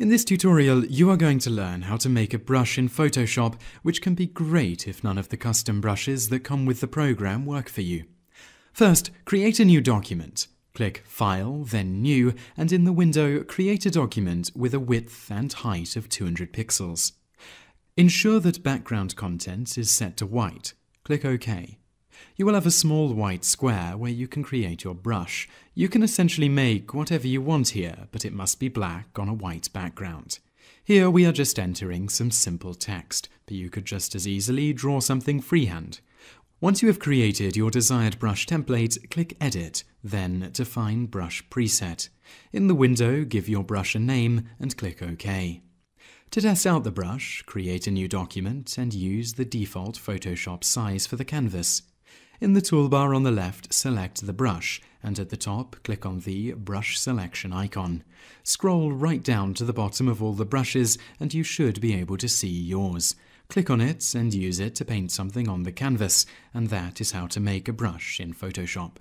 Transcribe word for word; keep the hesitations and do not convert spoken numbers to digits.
In this tutorial, you are going to learn how to make a brush in Photoshop, which can be great if none of the custom brushes that come with the program work for you. First, create a new document. Click File, then New, and in the window, create a document with a width and height of two hundred pixels. Ensure that background content is set to white. Click OK. You will have a small white square where you can create your brush. You can essentially make whatever you want here, but it must be black on a white background. Here we are just entering some simple text, but you could just as easily draw something freehand. Once you have created your desired brush template, click Edit, then define Brush Preset. In the window, give your brush a name and click OK. To test out the brush, create a new document and use the default Photoshop size for the canvas. In the toolbar on the left, select the brush, and at the top, click on the Brush Selection icon. Scroll right down to the bottom of all the brushes, and you should be able to see yours. Click on it and use it to paint something on the canvas, and that is how to make a brush in Photoshop.